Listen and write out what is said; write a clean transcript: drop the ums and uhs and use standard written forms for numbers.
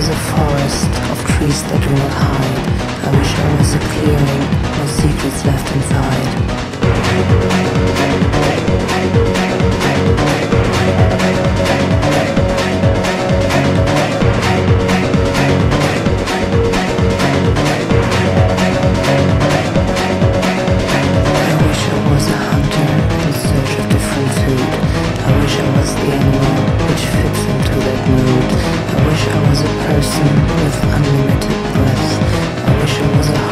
was a forest of trees that do not hide. I wish I was a clearing, no secrets left inside. I wish I was a hunter in search of different food. I wish I was the animal which fits into that mood. I wish I was a person with unlimited breath. I wish I was a